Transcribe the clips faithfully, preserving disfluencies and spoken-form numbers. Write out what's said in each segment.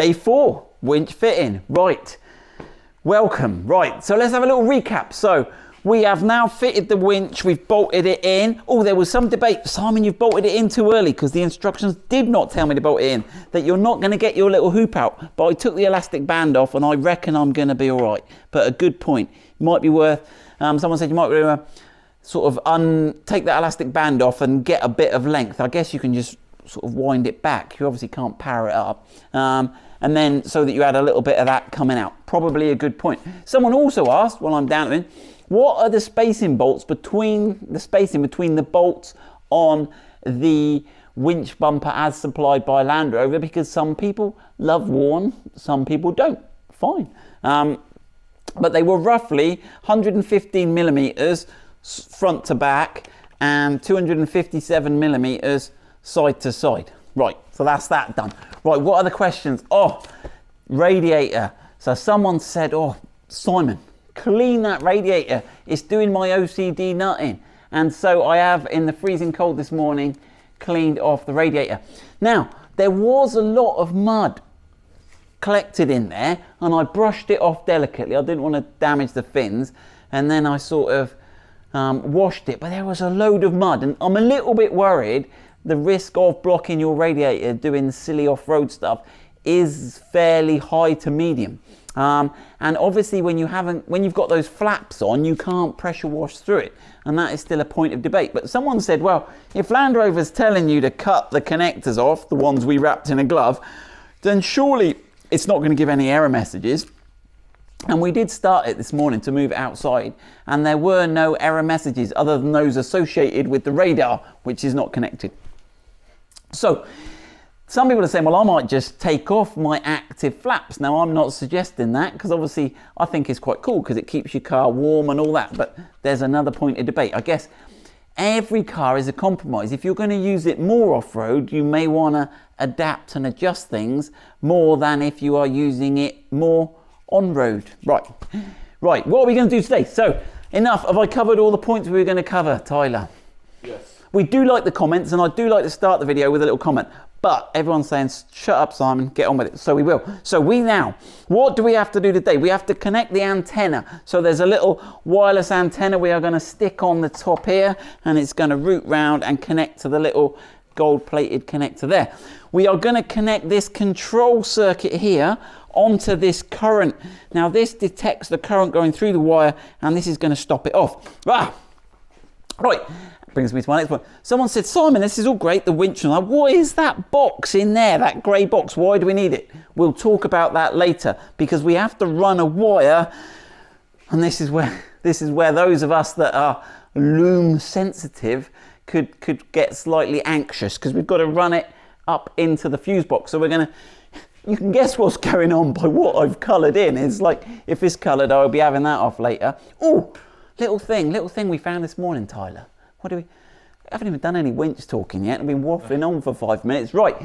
Day four, winch fitting. Right, welcome. Right, so let's have a little recap. So we have now fitted the winch, we've bolted it in. Oh, there was some debate. Simon, you've bolted it in too early, because the instructions did not tell me to bolt it in, that you're not going to get your little hoop out. But I took the elastic band off and I reckon I'm going to be all right. But a good point. Might be worth, um, someone said you might be uh, sort of un take that elastic band off and get a bit of length. I guess you can just sort of wind it back. You obviously can't power it up. Um, and then so that you had a little bit of that coming out. Probably a good point. Someone also asked, while I'm down in, what are the spacing bolts between, the spacing between the bolts on the winch bumper as supplied by Land Rover? Because some people love Warn, some people don't. Fine. Um, but they were roughly one hundred fifteen millimeters front to back and two hundred fifty-seven millimeters side to side. Right, so that's that done. Right, what are the questions? Oh, radiator. So someone said, oh, Simon, clean that radiator, it's doing my O C D nutting. And so I have, in the freezing cold this morning, cleaned off the radiator. Now, there was a lot of mud collected in there and I brushed it off delicately. I didn't want to damage the fins, and then I sort of um, washed it, but there was a load of mud and I'm a little bit worried the risk of blocking your radiator doing silly off-road stuff is fairly high to medium. Um, and obviously when you haven't, when you've got those flaps on, you can't pressure wash through it, and that is still a point of debate. But someone said, well, if Land Rover's telling you to cut the connectors off, the ones we wrapped in a glove, then surely it's not going to give any error messages. And we did start it this morning to move it outside, and there were no error messages other than those associated with the radar, which is not connected. So some people are saying, well, I might just take off my active flaps. Now, I'm not suggesting that, because obviously I think it's quite cool because it keeps your car warm and all that. But there's another point of debate. I guess every car is a compromise. If you're going to use it more off-road, you may want to adapt and adjust things more than if you are using it more on-road. Right. Right. What are we going to do today? So enough. Have I covered all the points we were going to cover, Tyler? Yes. We do like the comments, and I do like to start the video with a little comment. But everyone's saying, shut up, Simon, get on with it. So we will. So we now, what do we have to do today? We have to connect the antenna. So there's a little wireless antenna we are going to stick on the top here, and it's going to route round and connect to the little gold-plated connector there. We are going to connect this control circuit here onto this current. Now this detects the current going through the wire, and this is going to stop it off. Ah! Right. Brings me to my next point. Someone said, Simon, this is all great, the winch. And I'm like, what is that box in there, that grey box? Why do we need it? We'll talk about that later, because we have to run a wire. And this is where, this is where those of us that are loom sensitive could, could get slightly anxious, because we've got to run it up into the fuse box. So we're going to, you can guess what's going on by what I've coloured in. It's like, if it's coloured, I'll be having that off later. Oh, little thing, little thing we found this morning, Tyler. What do we, I haven't even done any winch talking yet. I've been waffling on for five minutes. Right,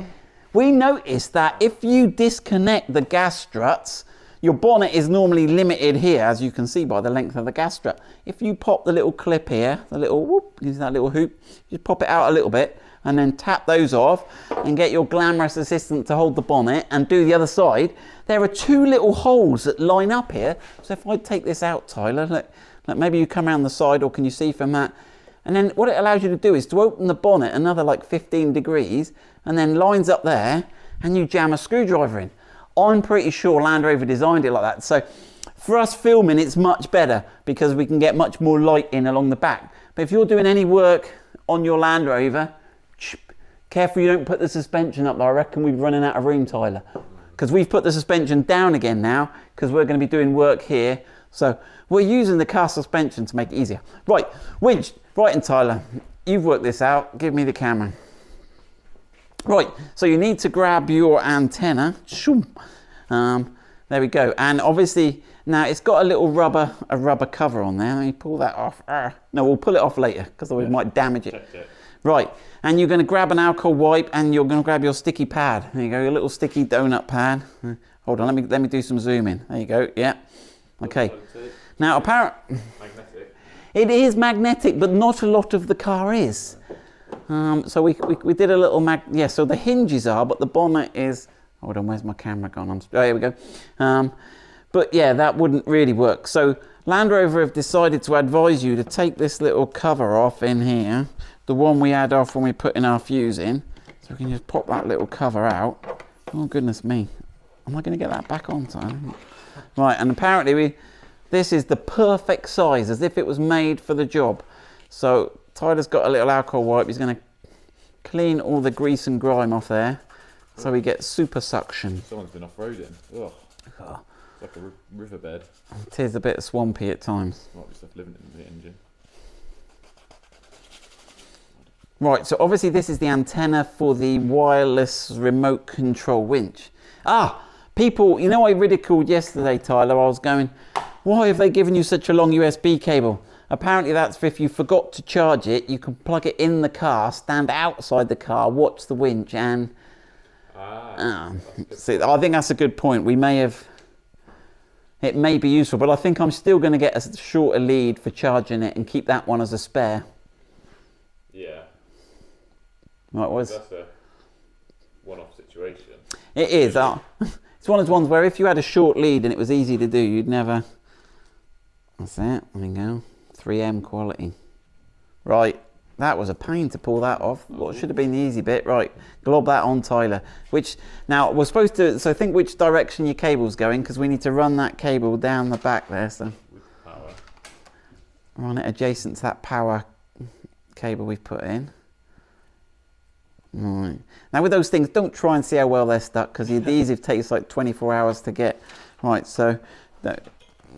we noticed that if you disconnect the gas struts, your bonnet is normally limited here, as you can see by the length of the gas strut. If you pop the little clip here, the little, whoop, use that little hoop, just pop it out a little bit and then tap those off and get your glamorous assistant to hold the bonnet and do the other side. There are two little holes that line up here. So if I take this out, Tyler, look, look maybe you come around the side, or can you see from that? And then what it allows you to do is to open the bonnet another like fifteen degrees, and then lines up there, and you jam a screwdriver in. I'm pretty sure Land Rover designed it like that. So for us filming, it's much better because we can get much more light in along the back. But if you're doing any work on your Land Rover, careful you don't put the suspension up there. I reckon we're running out of room, Tyler, because we've put the suspension down again now, because we're going to be doing work here. So we're using the car suspension to make it easier. Right, winch. Right, and Tyler, you've worked this out. Give me the camera. Right, so you need to grab your antenna. Um, there we go. And obviously, now it's got a little rubber, a rubber cover on there. Let me pull that off. Ah. No, we'll pull it off later, because we yeah. might damage it. it. Right, and you're going to grab an alcohol wipe, and you're going to grab your sticky pad. There you go, your little sticky donut pad. Hold on, let me let me do some zoom in. There you go. Yeah. Okay. Now, apparently. It is magnetic, but not a lot of the car is. Um, so we, we, we did a little mag, yeah, so the hinges are, but the bonnet is, Hold on, where's my camera gone? I'm, oh, here we go. Um, but yeah, that wouldn't really work. So Land Rover have decided to advise you to take this little cover off in here, the one we had off when we put in our fuse in. So we can just pop that little cover out. Oh, goodness me. Am I going to get that back on time? Right, and apparently we, this is the perfect size, as if it was made for the job. So Tyler's got a little alcohol wipe. He's going to clean all the grease and grime off there. So we get super suction. Someone's been off-roading. Ugh. Oh. It's like a riverbed. It is a bit swampy at times. Might be stuff living in the engine. Right, so obviously this is the antenna for the wireless remote control winch. Ah, people, you know I ridiculed yesterday, Tyler. I was going, why have they given you such a long U S B cable? Apparently that's if you forgot to charge it, you can plug it in the car, stand outside the car, watch the winch, and... Ah, uh, see, I think that's a good point. We may have, it may be useful, but I think I'm still going to get a shorter lead for charging it and keep that one as a spare. Yeah. Right, was that's a one-off situation. It is. Uh, it's one of those ones where if you had a short lead and it was easy to do, you'd never. That's it. There we go. three M quality. Right. That was a pain to pull that off. What should have been the easy bit. Right, glob that on, Tyler. Which, now, we're supposed to, so think which direction your cable's going, because we need to run that cable down the back there, so. With power. Run it adjacent to that power cable we've put in. Right. Now, with those things, don't try and see how well they're stuck, because the adhesive takes like twenty-four hours to get. Right, so,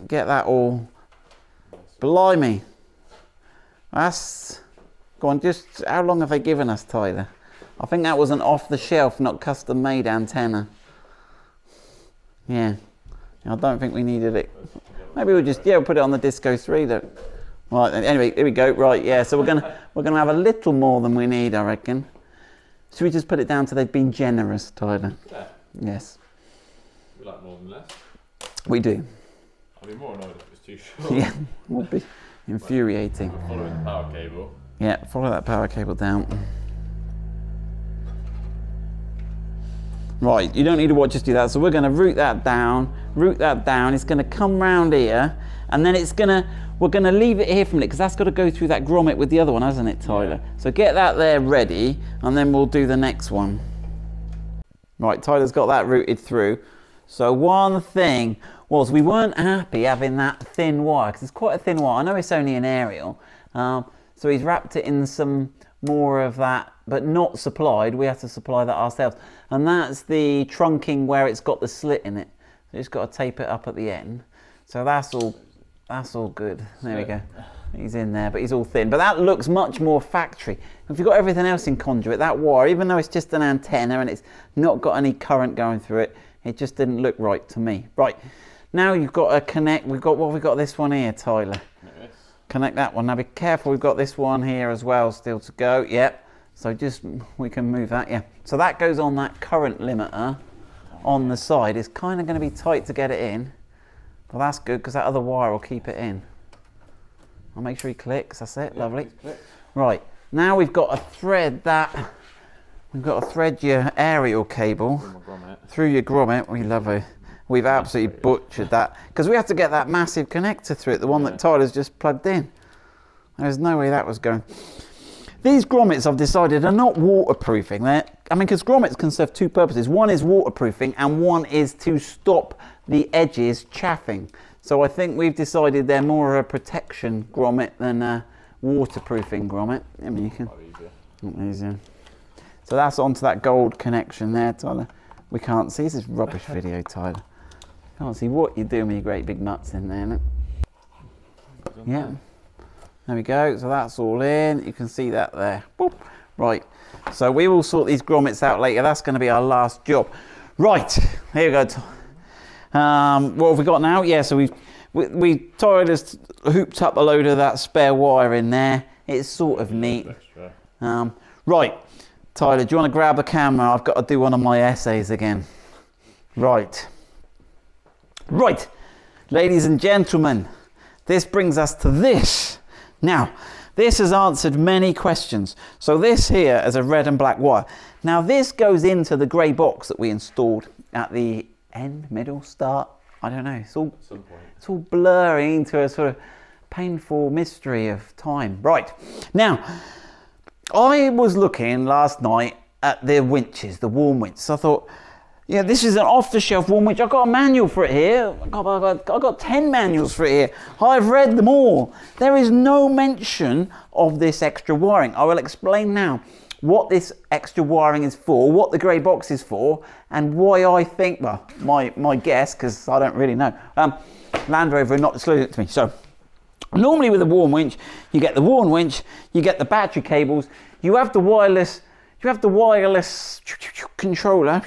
get that all. Blimey. That's... Go on, just how long have they given us, Tyler? I think that was an off-the-shelf, not custom-made antenna. Yeah, I don't think we needed it. Maybe we'll just yeah, we'll put it on the Disco three. That right. Anyway, here we go. Right, yeah. So we're gonna we're gonna have a little more than we need, I reckon. Should we just put it down to they've been generous, Tyler? Yeah. Yes. We like more than less. We do. I'd be more annoyed if it was too short. Yeah, would be infuriating. Well, following the power cable. Yeah, follow that power cable down. Right, you don't need to watch us do that. So we're going to route that down, route that down. It's going to come round here, and then it's going to, we're going to leave it here for a minute, because that's got to go through that grommet with the other one, hasn't it, Tyler? Yeah. So get that there ready, and then we'll do the next one. Right, Tyler's got that routed through. So one thing was we weren't happy having that thin wire, because it's quite a thin wire. I know it's only an aerial. Um, So he's wrapped it in some more of that, but not supplied. We have to supply that ourselves. And that's the trunking where it's got the slit in it. So just got to tape it up at the end. So that's all, that's all good. There we go. He's in there, but he's all thin. But that looks much more factory. If you've got everything else in conduit, that wire, even though it's just an antenna and it's not got any current going through it, it just didn't look right to me. Right, now you've got to connect. We've got, well, we've got this one here, Tyler. Connect that one. Now be careful, we've got this one here as well still to go. Yep, so just we can move that. Yeah, so that goes on that current limiter on the side. It's kind of going to be tight to get it in, but that's good because that other wire will keep it in. I'll make sure he clicks. That's it. Yeah, lovely. Right, now we've got to thread that, we've got to thread your aerial cable through your grommet. We love it. We've absolutely butchered that, because we had to get that massive connector through it, the one yeah. that Tyler's just plugged in. There's no way that was going. These grommets, I've decided, are not waterproofing. They're, I mean, because grommets can serve two purposes. One is waterproofing, and one is to stop the edges chaffing. So I think we've decided they're more a protection grommet than a waterproofing grommet. I mean, you can. Easier. Easier. So that's onto that gold connection there, Tyler. We can't see. This is rubbish video, Tyler. Can't see what you're doing with your great big nuts in there, innit? Yeah. There we go. So that's all in. You can see that there. Boop. Right. So we will sort these grommets out later. That's going to be our last job. Right. Here we go. Um, what have we got now? Yeah, so we've, we, we Tyler's hooped up a load of that spare wire in there. It's sort of neat. Um, right. Tyler, do you want to grab a camera? I've got to do one of my essays again. Right. Right, ladies and gentlemen, this brings us to this. Now, This has answered many questions. So this here is a red and black wire. Now this goes into the grey box that we installed at the end, middle, start. I don't know. It's all, at some point. It's all blurring into a sort of painful mystery of time. Right. Now, I was looking last night at the winches, the Warn winch. So I thought, yeah, this is an off-the-shelf Warn winch. I've got a manual for it here. I've got, I've, got, I've got ten manuals for it here. I've read them all. There is no mention of this extra wiring. I will explain now what this extra wiring is for, what the grey box is for, and why I think, well, my, my guess, because I don't really know, um, Land Rover not disclosing it to me. So, normally with a Warn winch, you get the Warn winch, you get the battery cables, you have the wireless, you have the wireless controller,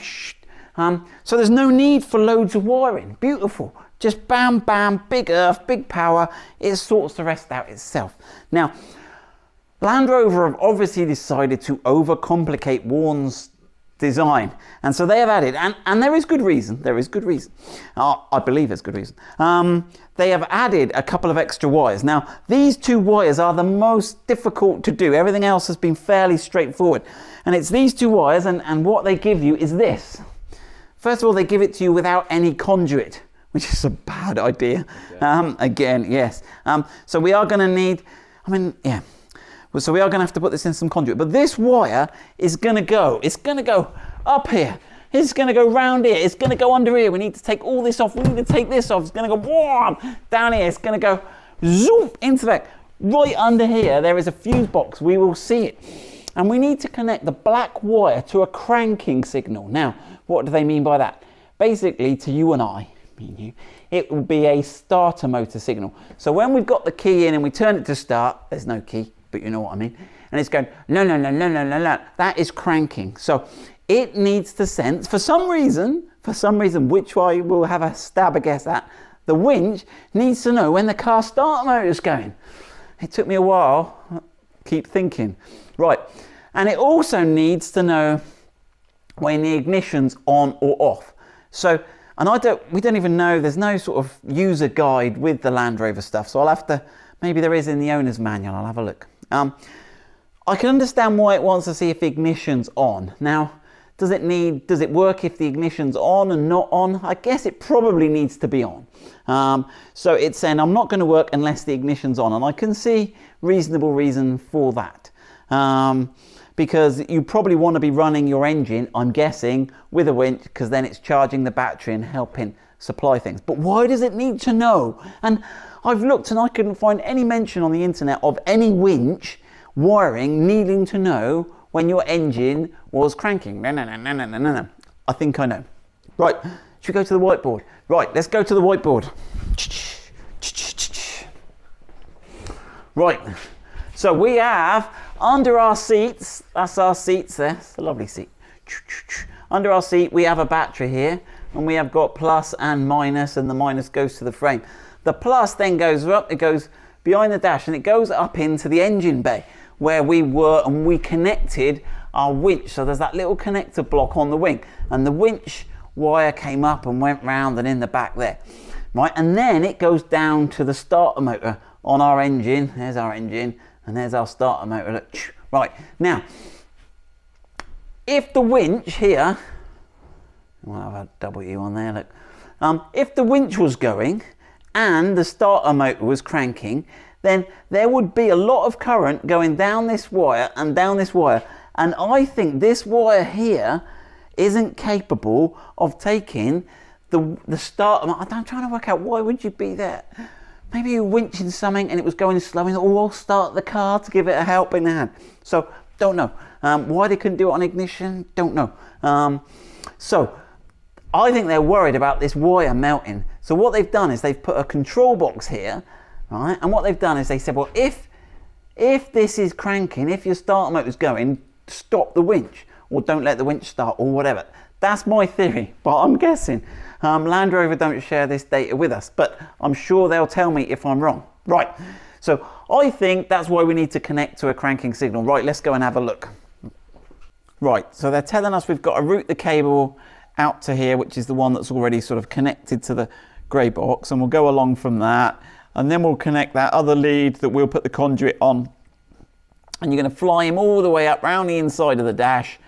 um, so there's no need for loads of wiring. Beautiful. Just bam, bam, big earth, big power, it sorts the rest out itself. Now, Land Rover have obviously decided to overcomplicate Warn's design, and so they have added, and, and there is good reason, there is good reason, uh, I believe there's good reason, um, they have added a couple of extra wires. Now, these two wires are the most difficult to do. Everything else has been fairly straightforward, and it's these two wires, and, and what they give you is this. First of all, they give it to you without any conduit, which is a bad idea. Yeah. Um, again, yes. Um, so we are going to need, I mean, yeah. So we are going to have to put this in some conduit, but this wire is going to go, it's going to go up here, it's going to go round here, it's going to go under here, we need to take all this off, we need to take this off, it's going to go warm down here, it's going to go zoom into that, right under here there is a fuse box, we will see it. And we need to connect the black wire to a cranking signal. Now, what do they mean by that? Basically, to you and I, me and you, it will be a starter motor signal. So when we've got the key in and we turn it to start, there's no key, but you know what I mean. And it's going, no, no, no, no, no, no, no. That is cranking. So it needs to sense, for some reason, for some reason, which I will have a stab, a guess at, the winch needs to know when the car start motor is going. It took me a while, keep thinking. Right, and it also needs to know when the ignition's on or off. So, and I don't, we don't even know, there's no sort of user guide with the Land Rover stuff, so I'll have to, maybe there is in the owner's manual, I'll have a look. Um, I can understand why it wants to see if the ignition's on. Now, does it need, does it work if the ignition's on and not on? I guess it probably needs to be on. Um, so it's saying, I'm not going to work unless the ignition's on. And I can see reasonable reason for that. Um, because you probably want to be running your engine, I'm guessing, with a winch, because then it's charging the battery and helping supply things. But why does it need to know? And I've looked and I couldn't find any mention on the internet of any winch wiring needing to know when your engine was cranking. No, no, no, no, no, no, no. I think I know. Right, should we go to the whiteboard? Right, let's go to the whiteboard. Right, so we have under our seats, that's our seats there, it's a lovely seat. Under our seat, we have a battery here. And we have got plus and minus, and the minus goes to the frame. The plus then goes up, it goes behind the dash, and it goes up into the engine bay where we were, and we connected our winch. So there's that little connector block on the wing, and the winch wire came up and went round and in the back there. Right, and then it goes down to the starter motor on our engine. There's our engine, and there's our starter motor. Look. Right, now, if the winch here, we'll have a W on there, look. Um, if the winch was going and the starter motor was cranking, then there would be a lot of current going down this wire and down this wire. And I think this wire here isn't capable of taking the, the starter motor. I'm trying to work out, why would you be there? Maybe you were winching something and it was going slow and oh, I'll start the car to give it a helping hand. So, don't know. Um, why they couldn't do it on ignition, don't know. Um, so. I think they're worried about this wire melting. So what they've done is they've put a control box here, right? And what they've done is they said, well, if, if this is cranking, if your starter motor's going, stop the winch, or don't let the winch start, or whatever. That's my theory, but I'm guessing. Um, Land Rover don't share this data with us, but I'm sure they'll tell me if I'm wrong. Right, so I think that's why we need to connect to a cranking signal. Right, let's go and have a look. Right, so they're telling us we've got to route the cable out to here, which is the one that's already sort of connected to the grey box, and we'll go along from that, and then we'll connect that other lead that we'll put the conduit on and you're going to fly him all the way up round the inside of the dash,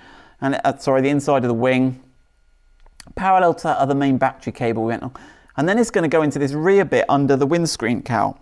and uh, sorry, the inside of the wing, parallel to that other main battery cable we went on, and then it's going to go into this rear bit under the windscreen cowl,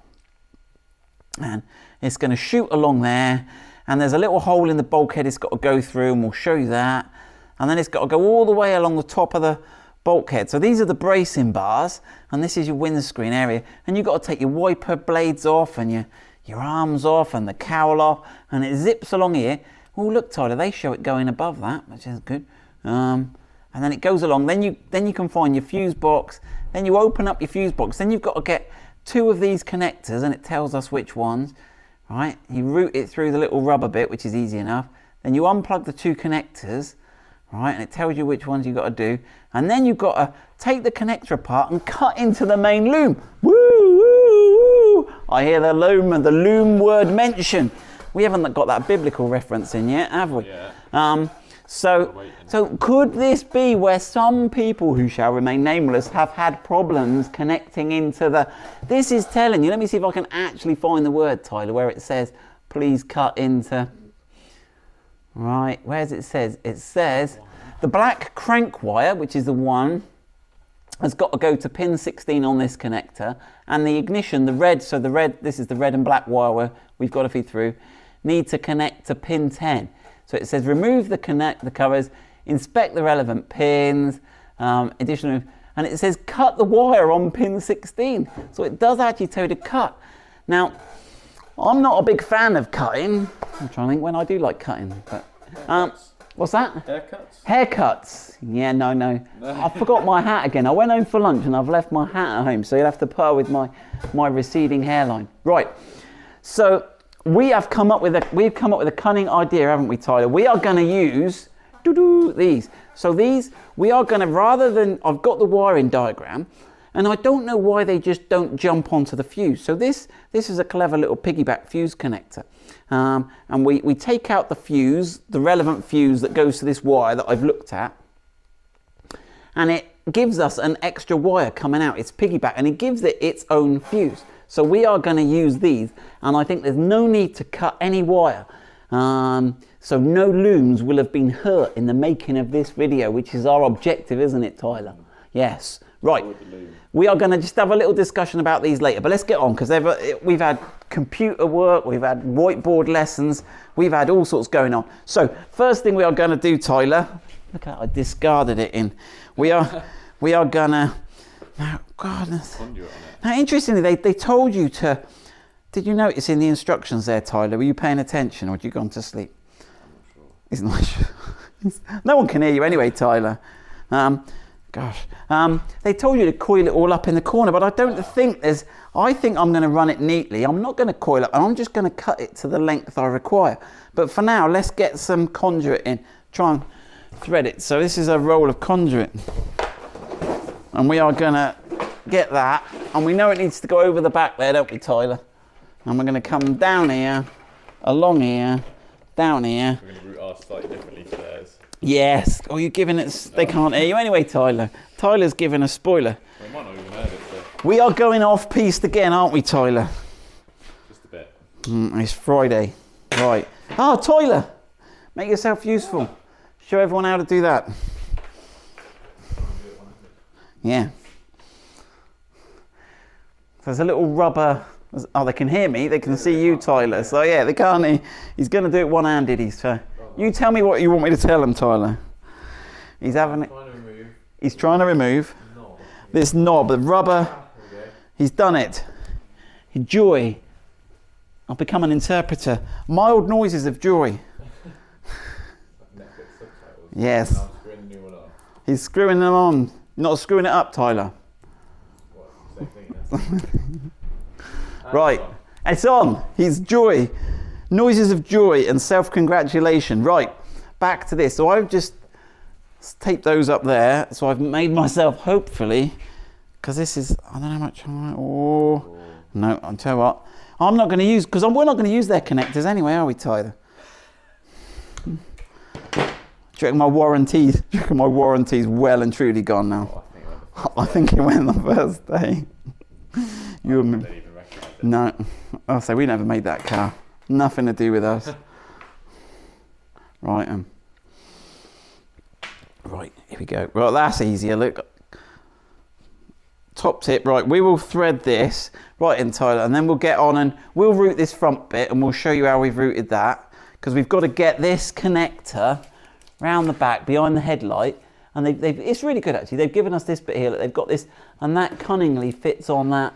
and it's going to shoot along there. And there's a little hole in the bulkhead it's got to go through, and we'll show you that. And then it's got to go all the way along the top of the bulkhead. So these are the bracing bars, and this is your windscreen area. And you've got to take your wiper blades off, and your, your arms off, and the cowl off, and it zips along here. Oh, look, Tyler, they show it going above that, which is good. Um, and then it goes along. Then you, then you can find your fuse box. Then you open up your fuse box. Then you've got to get two of these connectors, and it tells us which ones. Right, you route it through the little rubber bit, which is easy enough. Then you unplug the two connectors, right, and it tells you which ones you've got to do. And then you've got to take the connector apart and cut into the main loom. Woo, woo, woo. I hear the loom and the loom word mentioned. We haven't got that biblical reference in yet, have we? Yeah. Um, so, so could this be where some people who shall remain nameless have had problems connecting into the... This is telling you. Let me see if I can actually find the word, Tyler, where it says, please cut into... Right, where does it says? It says, the black crank wire, which is the one, has got to go to pin sixteen on this connector, and the ignition, the red, so the red, this is the red and black wire where we've got to feed through, need to connect to pin ten. So it says remove the connect the covers, inspect the relevant pins, um, additional, and it says cut the wire on pin sixteen. So it does actually tell you to cut. Now, I'm not a big fan of cutting. I'm trying to think when I do like cutting, but um, what's that? Haircuts. Haircuts. Yeah, no, no. I forgot my hat again. I went home for lunch and I've left my hat at home, so you'll have to put with my my receding hairline. Right. So. We have come up with a we've come up with a cunning idea, haven't we, Tyler? We are going to use doo-doo, these. So these we are going to, rather than, I've got the wiring diagram, and I don't know why they just don't jump onto the fuse. So this this is a clever little piggyback fuse connector, um, and we we take out the fuse, the relevant fuse that goes to this wire that I've looked at, and it gives us an extra wire coming out. It's piggyback, and it gives it its own fuse. So we are going to use these, and I think there's no need to cut any wire. Um, so no looms will have been hurt in the making of this video, which is our objective, isn't it, Tyler? Yes. Right. We are going to just have a little discussion about these later, but let's get on, because we've had computer work, we've had whiteboard lessons, we've had all sorts going on. So first thing we are going to do, Tyler, look at how I discarded it in. We are, we are going to... Now, God, now interestingly, they, they told you to, did you notice in the instructions there, Tyler, were you paying attention or had you gone to sleep? I'm not sure. It's not sure. No one can hear you anyway, Tyler. Um, gosh. Um, they told you to coil it all up in the corner, but I don't think there's, I think I'm going to run it neatly. I'm not going to coil up, and I'm just going to cut it to the length I require. But for now, let's get some conduit in, try and thread it. So this is a roll of conduit. And we are going to get that, and we know it needs to go over the back there, don't we, Tyler? And we're going to come down here, along here, down here. We're going to route ours slightly differently to theirs. Yes. Oh, you're giving it... They can't hear you anyway, Tyler. Tyler's giving a spoiler. We might not even have it, so. We are going off-piste again, aren't we, Tyler? Just a bit. Mm, it's Friday. Right. Oh, Tyler! Make yourself useful. Yeah. Show everyone how to do that. Yeah. So there's a little rubber. Oh, they can hear me. They can see you, Tyler. So yeah, they can't. He, he's going to do it one-handed. He's so. You tell me what you want me to tell him, Tyler. He's having. Trying to remove. He's trying to remove knob. This knob, the rubber. Okay. He's done it. Joy. I'll become an interpreter. Mild noises of joy. Yes. He's screwing them on. You're not screwing it up, Tyler. What, thing, right, it's on. it's on. He's joy, noises of joy and self-congratulation. Right, back to this. So I've just taped those up there. So I've made myself, hopefully, because this is I don't know how much. I, oh no, I'll tell you what. I'm not going to use because we're not going to use their connectors anyway, are we, Tyler? Do you reckon my warranties? Do you reckon my warranties well and truly gone now? Oh, I think it went the first day. you I were, even it. No, I say we never made that car. Nothing to do with us. Right, um, right, here we go. Right, that's easier, look. Top tip, right, we will thread this right in, Tyler, and then we'll get on and we'll route this front bit and we'll show you how we've routed that, because we've got to get this connector round the back behind the headlight. And they've, they've, it's really good actually, they've given us this bit here, they've got this, and that cunningly fits on that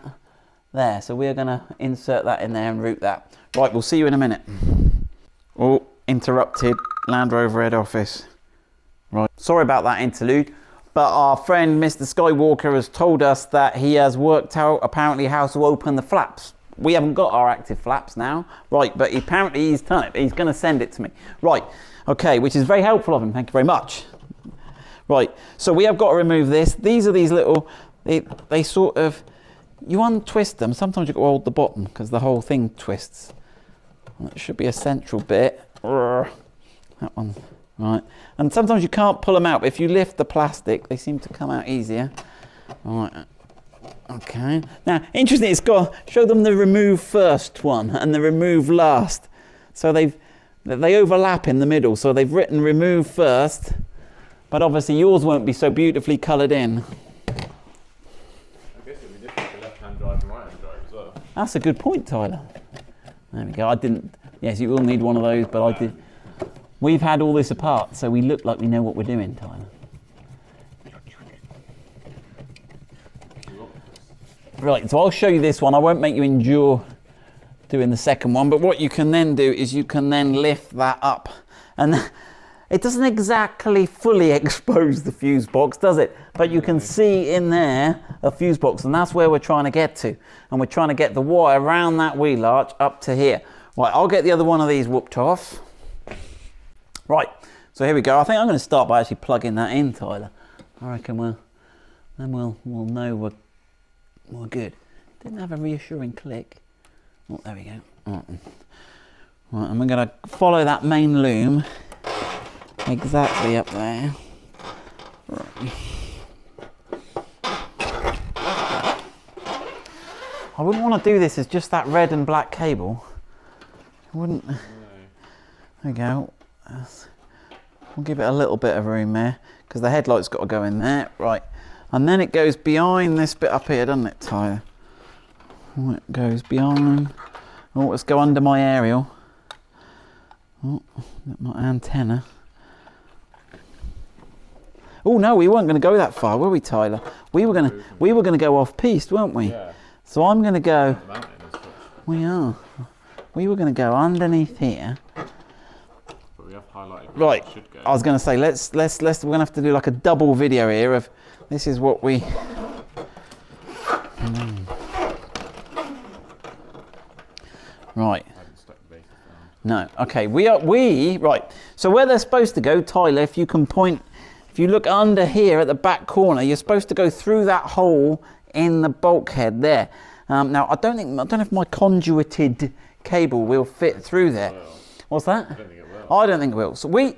there. So we're going to insert that in there and route that. Right, we'll see you in a minute. Oh, interrupted, Land Rover head office. Right, sorry about that interlude, but our friend Mister Skywalker has told us that he has worked out apparently how to open the flaps. We haven't got our active flaps now, right, but apparently he's done it, he's going to send it to me. Right, okay, which is very helpful of him, thank you very much. Right, so we have got to remove this. These are these little, they, they sort of, you untwist them. Sometimes you've got to hold the bottom because the whole thing twists. That should be a central bit. That one, right. And sometimes you can't pull them out, but if you lift the plastic, they seem to come out easier. Right, okay. Now, interesting, it's got, show them the remove first one and the remove last. So they've, they overlap in the middle. So they've written remove first, but obviously yours won't be so beautifully coloured in. I guess it'd be different for left-hand drive and right-hand drive as well. That's a good point, Tyler. There we go. I didn't. Yes, you will need one of those, but I did. We've had all this apart, so we look like we know what we're doing, Tyler. Right. So I'll show you this one. I won't make you endure doing the second one. But what you can then do is you can then lift that up and. It doesn't exactly fully expose the fuse box, does it? But you can see in there a fuse box, and that's where we're trying to get to. And we're trying to get the wire around that wheel arch up to here. Right, I'll get the other one of these whooped off. Right, so here we go. I think I'm going to start by actually plugging that in, Tyler. I reckon we'll, then we'll, we'll know we're, we're good. Didn't have a reassuring click. Oh, there we go. Right, right and we're going to follow that main loom. Exactly up there. Right. I wouldn't want to do this as just that red and black cable. I wouldn't. No. There we go. We'll give it a little bit of room there because the headlight's got to go in there. Right. And then it goes behind this bit up here, doesn't it, Tyler? Oh, it goes behind. Oh, let's go under my aerial. Oh, my antenna. Oh no, we weren't going to go that far, were we, Tyler? We were going to we were going to go off-piste, weren't we? Yeah. So I'm going to go. We are. We were going to go underneath here. But we have highlighted where right. It should go. I was going to say let's let's let's we're going to have to do like a double video here of this is what we. Mm. Right. No. Okay. We are we right. So where they're supposed to go, Tyler, if you can point. If you look under here at the back corner, you're supposed to go through that hole in the bulkhead there. Um, now, I don't think I don't know if my conduited cable will fit through there. What's that? I don't think it will. I don't think it will. So we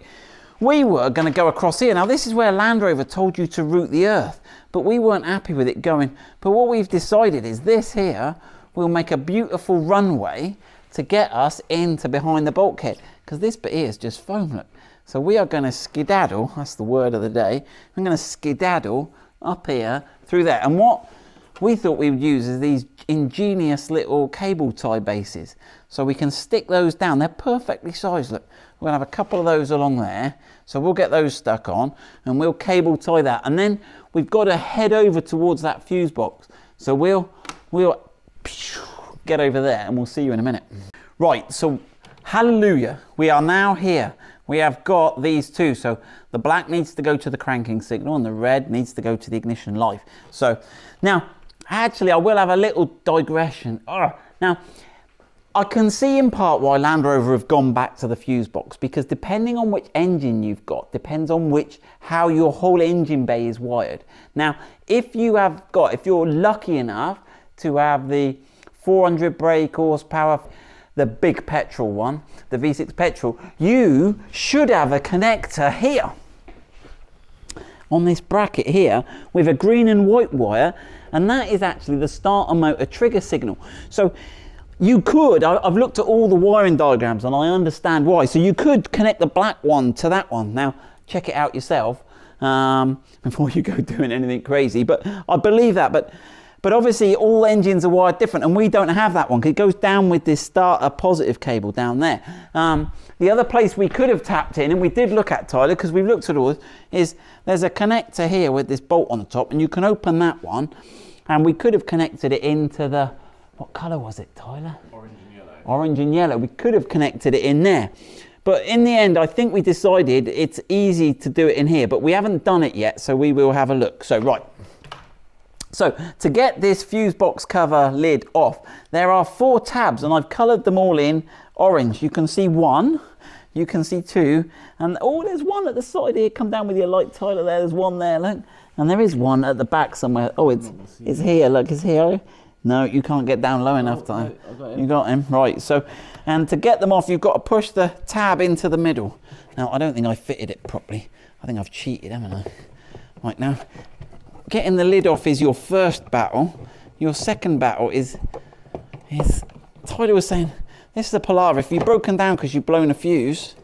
we were going to go across here. Now, this is where Land Rover told you to route the earth, but we weren't happy with it going. But what we've decided is this here will make a beautiful runway to get us into behind the bulkhead, because this bit here is just foam, look. So we are going to skedaddle, that's the word of the day, I'm going to skedaddle up here through there. And what we thought we would use is these ingenious little cable tie bases. So we can stick those down, they're perfectly sized, look. We're going to have a couple of those along there. So we'll get those stuck on and we'll cable tie that. And then we've got to head over towards that fuse box. So we'll, we'll get over there and we'll see you in a minute. Right, so hallelujah, we are now here. We have got these two, so the black needs to go to the cranking signal and the red needs to go to the ignition light. So now, actually I will have a little digression. Ugh. Now, I can see in part why Land Rover have gone back to the fuse box, because depending on which engine you've got, depends on which, how your whole engine bay is wired. Now, if you have got, if you're lucky enough to have the four hundred brake horsepower, the big petrol one, the V six petrol, you should have a connector here on this bracket here with a green and white wire, and that is actually the starter motor trigger signal. So You could, I, I've looked at all the wiring diagrams and I understand why. So you could connect the black one to that one. Now, check it out yourself um, before you go doing anything crazy. But I believe that. But, but obviously all engines are wired different and we don't have that one, because it goes down with this starter positive cable down there. Um, the other place we could have tapped in, and we did look at, Tyler, because we've looked at all this, is there's a connector here with this bolt on the top and you can open that one. And we could have connected it into the, what colour was it, Tyler? Orange and yellow. Orange and yellow. We could have connected it in there. But in the end, I think we decided it's easy to do it in here, but we haven't done it yet, so we will have a look. So, right. So, to get this fuse box cover lid off, there are four tabs, and I've coloured them all in orange. You can see one, you can see two, and oh, there's one at the side here. Come down with your light, Tyler, there. There's one there, look. And there is one at the back somewhere. Oh, it's it's here, look, it's here. No, you can't get down low enough, Tyler. I got him. You got him, right. So, and to get them off, you've got to push the tab into the middle. Now, I don't think I fitted it properly. I think I've cheated, haven't I? Right, now, getting the lid off is your first battle. Your second battle is, is Tyler was saying, this is a palaver. If you've broken down because you've blown a fuse,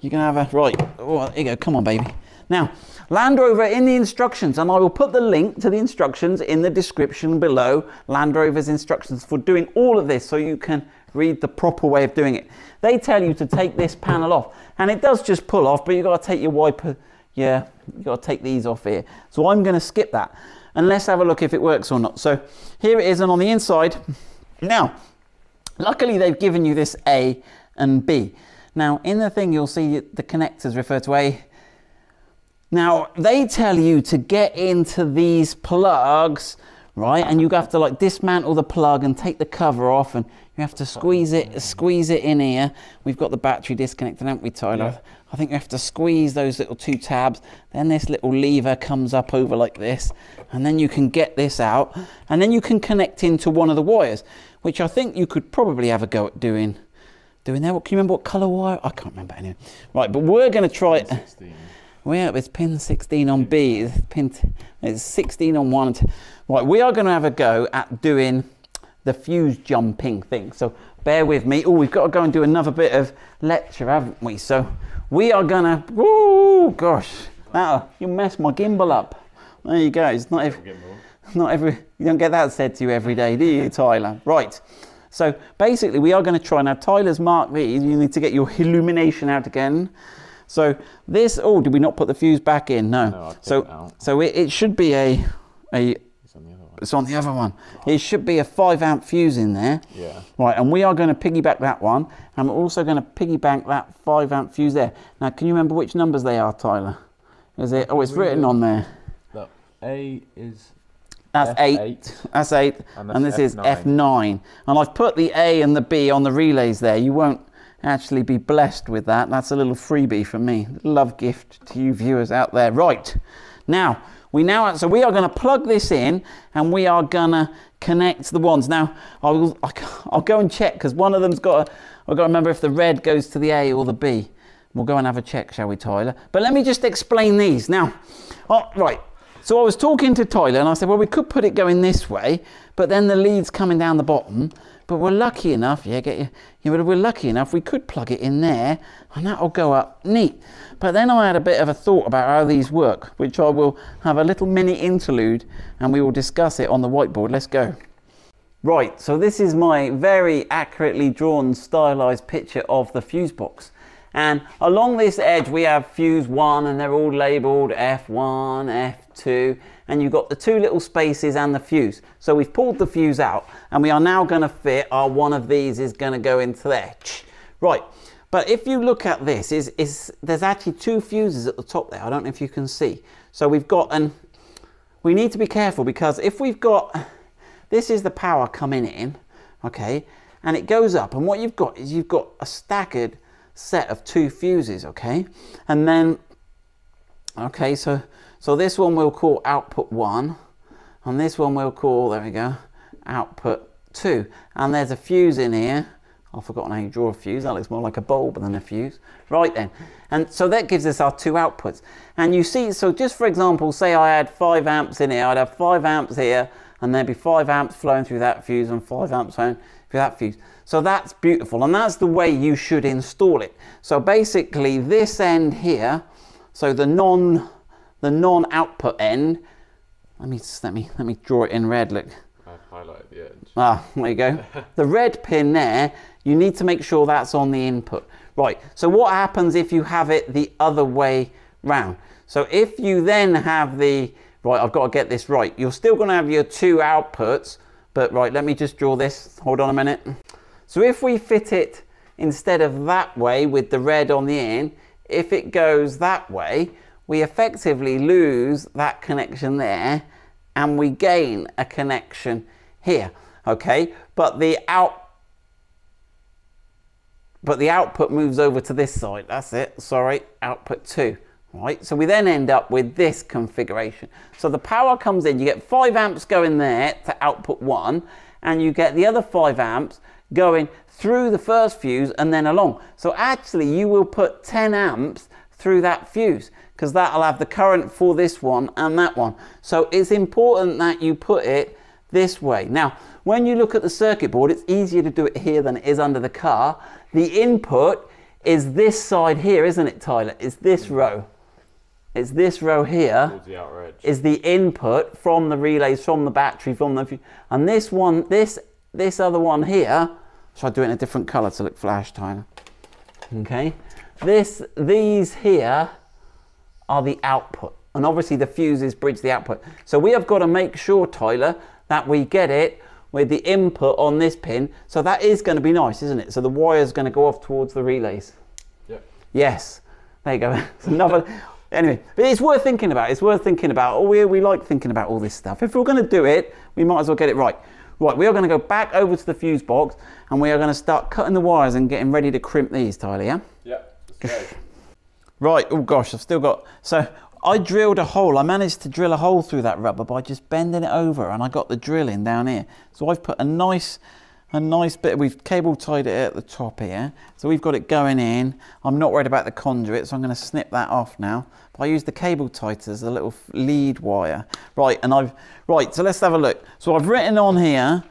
you're going to have a, right, oh, there you go, come on, baby. Now, Land Rover in the instructions, and I will put the link to the instructions in the description below, Land Rover's instructions for doing all of this so you can read the proper way of doing it. They tell you to take this panel off, and it does just pull off, but you've got to take your wiper, yeah, you've got to take these off here. So I'm going to skip that, and let's have a look if it works or not. So here it is, and on the inside, now, luckily they've given you this A and B. Now, in the thing you'll see the connectors refer to A. Now, they tell you to get into these plugs, right? And you have to like dismantle the plug and take the cover off, and you have to squeeze it, squeeze it in here. We've got the battery disconnected, haven't we, Tyler? Yeah. I think you have to squeeze those little two tabs. Then this little lever comes up over like this, and then you can get this out, and then you can connect into one of the wires, which I think you could probably have a go at doing. Doing there, what, can you remember what color wire? I can't remember anyway. Right, but we're gonna try it. Well, it's pin sixteen on B, it's, pin it's sixteen on one. Right, we are gonna have a go at doing the fuse jumping thing, so bear with me. Oh, we've got to go and do another bit of lecture, haven't we? So we are gonna, oh gosh, that, you messed my gimbal up. There you go, it's not every, not every, you don't get that said to you every day, do you, Tyler? Right, so basically we are gonna try, now Tyler's marked these, you need to get your illumination out again. So this, oh, did we not put the fuse back in? No. no so it so it, it should be a, a it's, on the other one. it's on the other one. It should be a five amp fuse in there. Yeah. Right, and we are going to piggyback that one, and we're also going to piggyback that five amp fuse there. Now, can you remember which numbers they are, Tyler? Is it? Oh, it's we written did. on there. Look, A is. That's F eight. eight. That's eight, and, that's and this F nine. Is F nine. And I've put the A and the B on the relays there. You won't actually be blessed with that. That's a little freebie for me. Love gift to you viewers out there. Right, now we now so we are going to plug this in, and we are gonna connect the wands. Now I will I'll go and check, because one of them's got a, I've got to remember if the red goes to the A or the B. We'll go and have a check, shall we, Tyler? But let me just explain these now. Oh, right, so I was talking to Tyler and I said, well, we could put it going this way, but then the lead's coming down the bottom. But we're lucky enough, yeah, get you, you know, we're lucky enough, we could plug it in there and that'll go up neat. But then I had a bit of a thought about how these work, which I will have a little mini interlude and we will discuss it on the whiteboard. Let's go. Right, so this is my very accurately drawn stylized picture of the fuse box. And along this edge we have fuse one, and they're all labeled F one, F two, and you've got the two little spaces and the fuse. So we've pulled the fuse out, and we are now gonna fit our one of these is gonna go into there. Right, but if you look at this, is is there's actually two fuses at the top there. I don't know if you can see. So we've got, and we need to be careful, because if we've got, this is the power coming in, okay, and it goes up, and what you've got is you've got a staggered set of two fuses, okay? And then, okay, so so this one we'll call output one, and this one we'll call, there we go, output two. And there's a fuse in here. I've forgotten how you draw a fuse. That looks more like a bulb than a fuse. Right then, and so that gives us our two outputs. And you see, so just for example, say I had five amps in here, I'd have five amps here, and there'd be five amps flowing through that fuse and five amps flowing for that fuse. So that's beautiful, and that's the way you should install it. So basically this end here, so the non the non output end, let me just, let me let me draw it in red, look. I've highlighted the edge. Ah, there you go. The red pin there, you need to make sure that's on the input. Right, so what happens if you have it the other way round? So if you then have the, right, I've got to get this right. You're still going to have your two outputs, but right, let me just draw this. Hold on a minute. So if we fit it instead of that way with the red on the end, if it goes that way, we effectively lose that connection there and we gain a connection here, okay? But the out, but the output moves over to this side. That's it, sorry, output two. Right, so we then end up with this configuration. So the power comes in, you get five amps going there to output one, and you get the other five amps going through the first fuse and then along. So actually you will put ten amps through that fuse, because that'll have the current for this one and that one. So it's important that you put it this way. Now, when you look at the circuit board, it's easier to do it here than it is under the car. The input is this side here, isn't it, Tyler? It's this row. It's this row here the is the input from the relays, from the battery, from the, and this one, this this other one here, should I do it in a different color to look flash, Tyler? Okay, this, these here are the output, and obviously the fuses bridge the output. So we have got to make sure, Tyler, that we get it with the input on this pin. So that is going to be nice, isn't it? So the wire is going to go off towards the relays. Yeah. Yes, there you go. Another. Anyway, but it's worth thinking about. It's worth thinking about. Oh, we, we like thinking about all this stuff. If we're going to do it, we might as well get it right. Right, we are going to go back over to the fuse box and we are going to start cutting the wires and getting ready to crimp these, Tyler, yeah? Yeah, let's go. Right, oh gosh, I've still got... So, I drilled a hole. I managed to drill a hole through that rubber by just bending it over, and I got the drilling down here. So I've put a nice... a nice bit, we've cable tied it at the top here, so we've got it going in. I'm not worried about the conduit, so I'm going to snip that off now, but I use the cable tighter as a little lead wire. Right, and I've, right, so let's have a look. So I've written on here,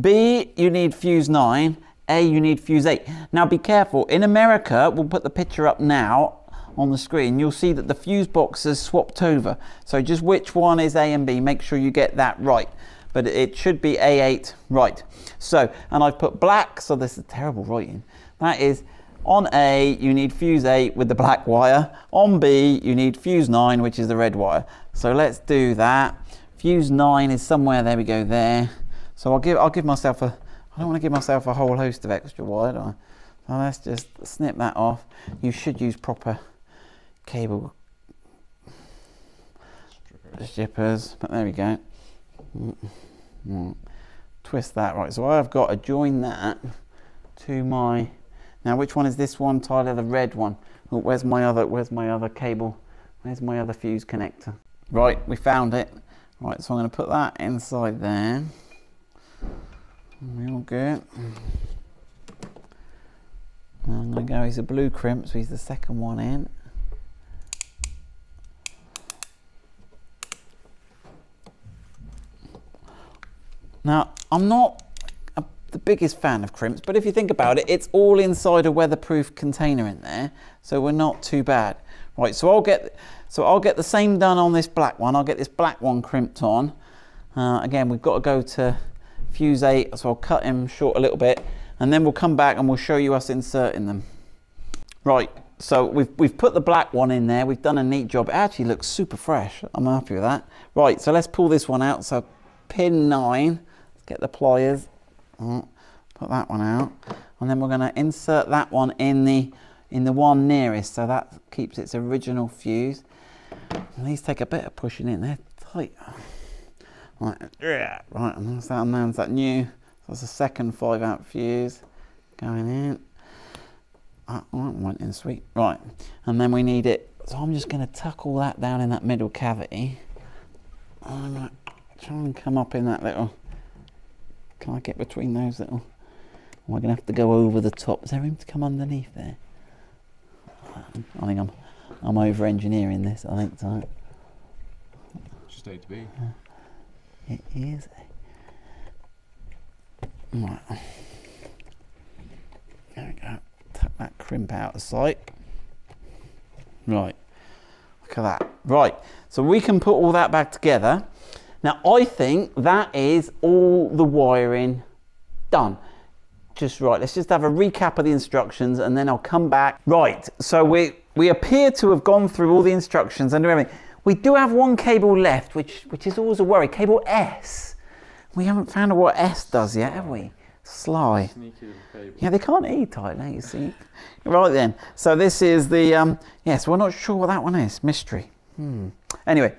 B, you need fuse nine, A, you need fuse eight. Now be careful, in America, we'll put the picture up now on the screen, you'll see that the fuse box is swapped over, so just which one is A and B, make sure you get that right. But it should be A eight, right. So, and I've put black, so this is terrible writing. That is, on A, you need fuse eight with the black wire. On B, you need fuse nine, which is the red wire. So let's do that. Fuse nine is somewhere, there we go, there. So I'll give, I'll give myself a, I don't want to give myself a whole host of extra wire, do I? So let's just snip that off. You should use proper cable strippers, but there we go. Mm-hmm. Twist that, right, so I've got to join that to my, now which one is this one, Tyler? The red one. Oh, where's my other, where's my other cable, where's my other fuse connector? Right, we found it. Right, so I'm going to put that inside there, real good. I'm going to go, he's a blue crimp, so he's the second one in. Now, I'm not a, the biggest fan of crimps, but if you think about it, it's all inside a weatherproof container in there, so we're not too bad. Right, so I'll get, so I'll get the same done on this black one. I'll get this black one crimped on. Uh, again, we've got to go to fuse eight, so I'll cut him short a little bit, and then we'll come back and we'll show you us inserting them. Right, so we've, we've put the black one in there. We've done a neat job. It actually looks super fresh. I'm happy with that. Right, so let's pull this one out. So pin nine. Get the pliers, oh, put that one out, and then we're going to insert that one in the in the one nearest, so that keeps its original fuse. And these take a bit of pushing in, they're tight. Right, yeah, right, and that's that, and that's that new. That's the second five amp fuse going in. That one went in sweet. Right, and then we need it. So I'm just going to tuck all that down in that middle cavity. I'm going to try and come up in that little. Can I get between those little? We're going to have to go over the top. Is there room to come underneath there? I think I'm I'm over-engineering this, I think, so. Just A to B. Uh, it is. Right. There we go. Tuck that crimp out of sight. Right. Look at that. Right. So we can put all that back together. Now, I think that is all the wiring done. Just right. Let's just have a recap of the instructions and then I'll come back. Right. So we, we appear to have gone through all the instructions and everything. We do have one cable left, which, which is always a worry. Cable S. We haven't found out what S does yet, have we? Sly. Sneaky little cable. Yeah, they can't eat tight now, you see. Right then. So this is the, um, yes, we're not sure what that one is. Mystery. Hmm. Anyway,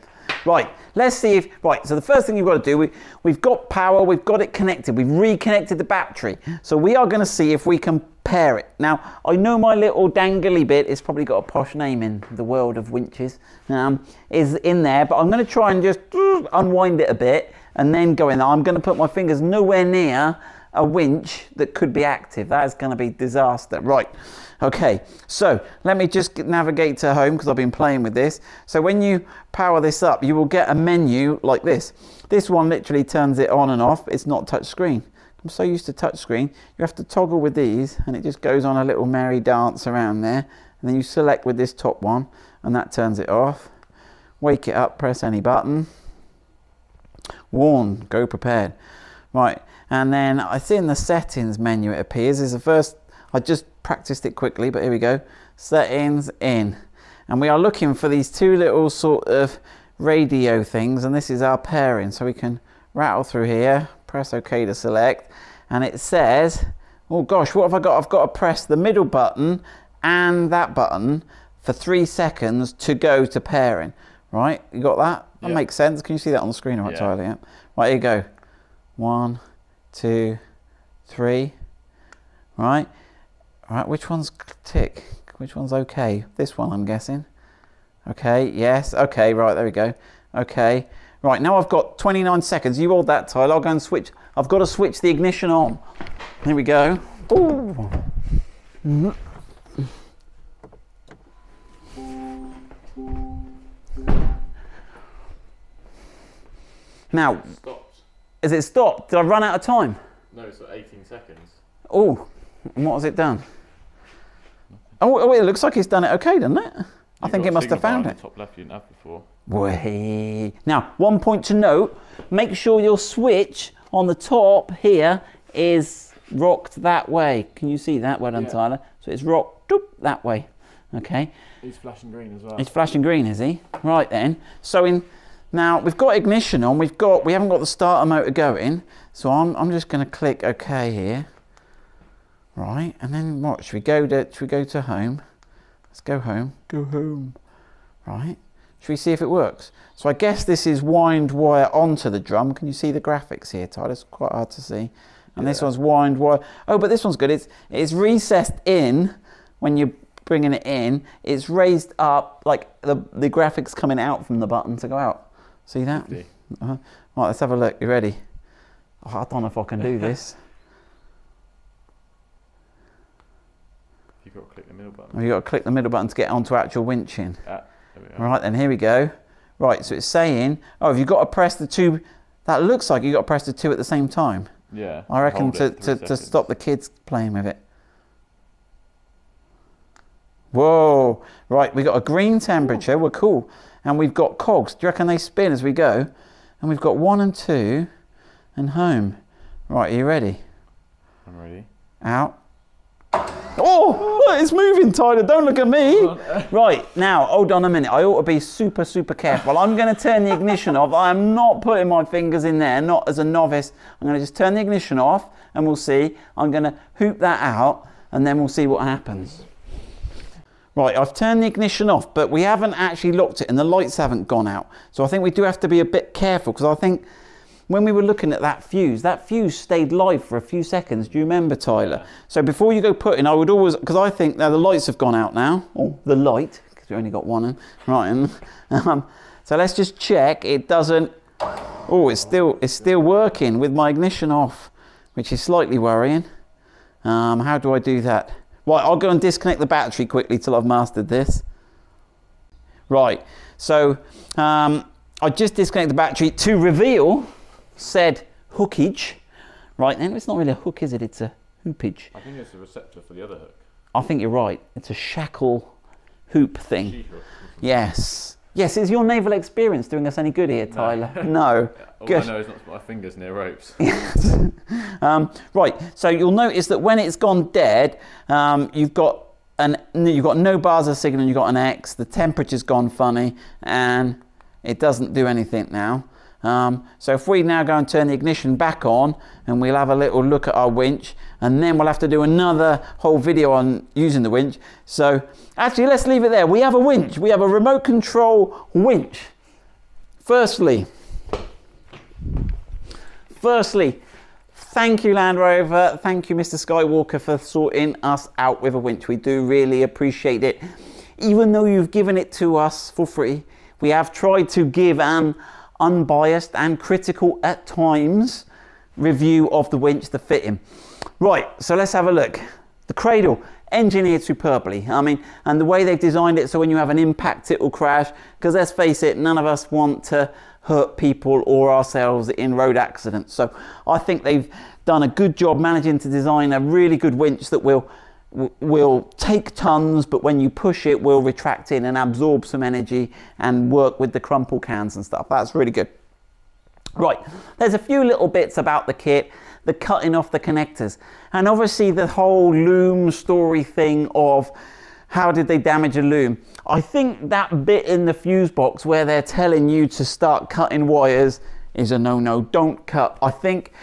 right. Let's see if, right. So the first thing you've got to do, we, we've got power, we've got it connected. We've reconnected the battery. So we are going to see if we can pair it. Now, I know my little dangly bit, it's probably got a posh name in the world of winches, um, is in there, but I'm going to try and just unwind it a bit and then go in there. I'm going to put my fingers nowhere near a winch that could be active. That is going to be disaster. Right. Okay. So let me just navigate to home because I've been playing with this. So when you power this up, you will get a menu like this. This one literally turns it on and off. It's not touch screen. I'm so used to touch screen. You have to toggle with these and it just goes on a little merry dance around there. And then you select with this top one and that turns it off. Wake it up, press any button. Warn, go prepared. Right. And then I see in the settings menu it appears is the first. I just practiced it quickly, but here we go. Settings in. And we are looking for these two little sort of radio things. And this is our pairing. So we can rattle through here. Press OK to select. And it says, oh gosh, what have I got? I've got to press the middle button and that button for three seconds to go to pairing. Right? You got that? That yeah. makes sense. Can you see that on the screen? Right, yeah. Tyler? Yeah. Right, here you go. One, two, three. Right. All right, which one's tick? Which one's okay? This one, I'm guessing. Okay, yes. Okay, right, there we go. Okay. Right, now I've got twenty-nine seconds. You hold that, Tyler. I'll go and switch. I've got to switch the ignition on. Here we go. Ooh. Mm-hmm. Now, is it stopped? Did I run out of time? No, it's at eighteen seconds. Oh, and what has it done? Oh, oh, it looks like it's done it okay, doesn't it? You've I think it must have found it. Top left you didn't have before. Whee. Now, one point to note, make sure your switch on the top here is rocked that way. Can you see that? Well done, yeah. Tyler. So it's rocked doop, that way. Okay. He's flashing green as well. He's flashing green, is he? Right then. So in... Now, we've got ignition on, we've got, we haven't got the starter motor going, so I'm, I'm just going to click OK here. Right, and then what, should we go to, should we go to home? Let's go home. Go home. Right, should we see if it works? So I guess this is wind wire onto the drum. Can you see the graphics here, Tyler? It's quite hard to see. And yeah. This one's wind wire. Oh, but this one's good. It's, it's recessed in when you... bringing it in. It's raised up, like the, the graphics coming out from the button to go out. See that? Uh -huh. Right, let's have a look. You ready? Oh, I don't know if I can do this. You've got to click the middle button. Oh, you've got to click the middle button to get onto actual winching. Ah, right then, here we go. Right, so it's saying, oh, have you got to press the two? That looks like you've got to press the two at the same time. Yeah. I reckon to, to, to stop the kids playing with it. Whoa. Right, we've got a green temperature. We're cool. And we've got cogs. Do you reckon they spin as we go? And we've got one and two and home. Right, are you ready? I'm ready. Out. Oh, it's moving, Tyler. Don't look at me. Right, now, hold on a minute. I ought to be super, super careful. I'm going to turn the ignition off. I'm not putting my fingers in there, not as a novice. I'm going to just turn the ignition off and we'll see. I'm going to hoop that out and then we'll see what happens. Right, I've turned the ignition off, but we haven't actually locked it and the lights haven't gone out. So I think we do have to be a bit careful because I think when we were looking at that fuse, that fuse stayed live for a few seconds. Do you remember, Tyler? Yeah. So before you go putting, I would always, because I think now the lights have gone out now. Oh, the light, because we only got one in. Right, and, um, so let's just check it doesn't, oh, it's still, it's still working with my ignition off, which is slightly worrying. Um, how do I do that? Right, I'll go and disconnect the battery quickly till I've mastered this. Right, so um, I just disconnect the battery to reveal said hookage. Right then, it's not really a hook, is it? It's a and pitch. I think it's a receptor for the other hook. I think you're right. It's a shackle hoop thing. She-hook. Yes. Yes, is your naval experience doing us any good here, Tyler? No. no. All good. I know is not to put my fingers near ropes. um, right, so you'll notice that when it's gone dead, um, you've got an you've got no bars of signal, you've got an X, the temperature's gone funny, and it doesn't do anything now. Um, so if we now go and turn the ignition back on, and we'll have a little look at our winch, and then we'll have to do another whole video on using the winch. So actually, let's leave it there. We have a winch. We have a remote control winch. Firstly, firstly, thank you, Land Rover. Thank you, Mister Skywalker, for sorting us out with a winch. We do really appreciate it. Even though you've given it to us for free, we have tried to give an unbiased and critical at times review of the winch, the fitting. Right, so let's have a look. The cradle, engineered superbly. I mean, and the way they've designed it so when you have an impact it will crash, because let's face it, none of us want to hurt people or ourselves in road accidents. So I think they've done a good job managing to design a really good winch that will will take tons, but when you push it will retract in and absorb some energy and work with the crumple cans and stuff. That's really good. Right, there's a few little bits about the kit, the cutting off the connectors, and obviously the whole loom story thing of how did they damage a loom. I think that bit in the fuse box where they're telling you to start cutting wires is a no-no. Don't cut. I think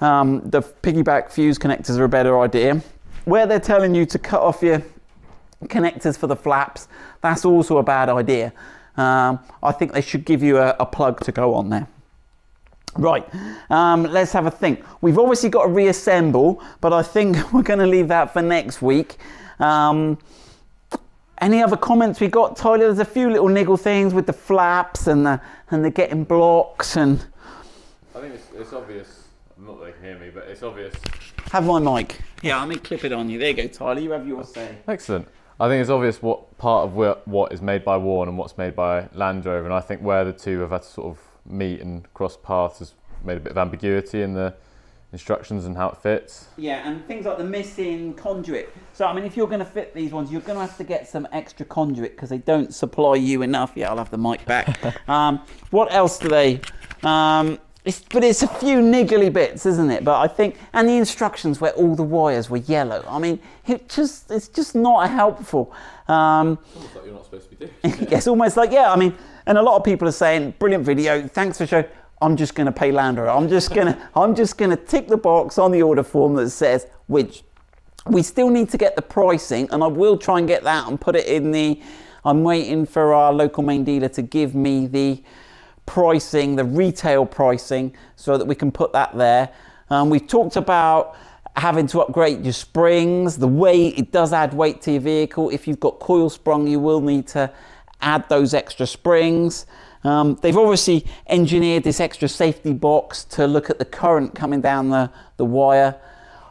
um, the piggyback fuse connectors are a better idea. Where they're telling you to cut off your connectors for the flaps, that's also a bad idea. Um, I think they should give you a, a plug to go on there. Right, um, let's have a think. We've obviously got to reassemble, but I think we're going to leave that for next week. Um, any other comments we got, Tyler? There's a few little niggle things with the flaps and the, and the getting blocks. And I think it's, it's obvious. Not that they can hear me, but it's obvious. Have my mic. Yeah, I mean, clip it on you. There you go, Tyler. You have your say. Excellent. I think it's obvious what part of what is made by Warn and what's made by Land Rover, and I think where the two have had to sort of meet and cross paths has made a bit of ambiguity in the instructions and how it fits. Yeah, and things like the missing conduit. So, I mean, if you're going to fit these ones, you're going to have to get some extra conduit because they don't supply you enough. Yeah, I'll have the mic back. um, what else do they... Um, It's, but it's a few niggly bits, isn't it? But I think, and the instructions where all the wires were yellow. I mean, it just, it's just not helpful. Um, it's almost like you're not supposed to be doing. It's almost like, yeah, I mean, and a lot of people are saying, brilliant video, thanks for showing. I'm just going to pay Land Rover. I'm just going to, I'm just going to tick the box on the order form that says winch. We still need to get the pricing, and I will try and get that and put it in the, I'm waiting for our local main dealer to give me the pricing, the retail pricing, so that we can put that there. Um, we've talked about having to upgrade your springs, the weight. It does add weight to your vehicle. If you've got coil sprung, you will need to add those extra springs. Um, they've obviously engineered this extra safety box to look at the current coming down the, the wire.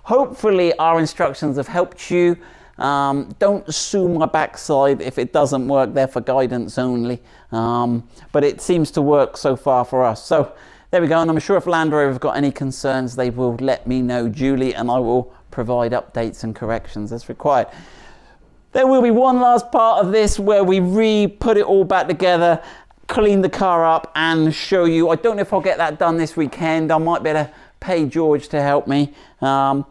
Hopefully our instructions have helped you. Um, don't sue my backside if it doesn't work. They're for guidance only, um, but it seems to work so far for us. So there we go, and I'm sure if Land Rover have got any concerns, they will let me know duly, and I will provide updates and corrections as required. There will be one last part of this where we re-put it all back together, clean the car up and show you. I don't know if I'll get that done this weekend. I might better pay George to help me. Um,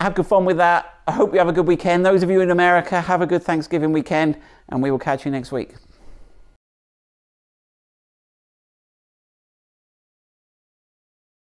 have good fun with that. I hope you have a good weekend. Those of you in America, have a good Thanksgiving weekend, and we will catch you next week.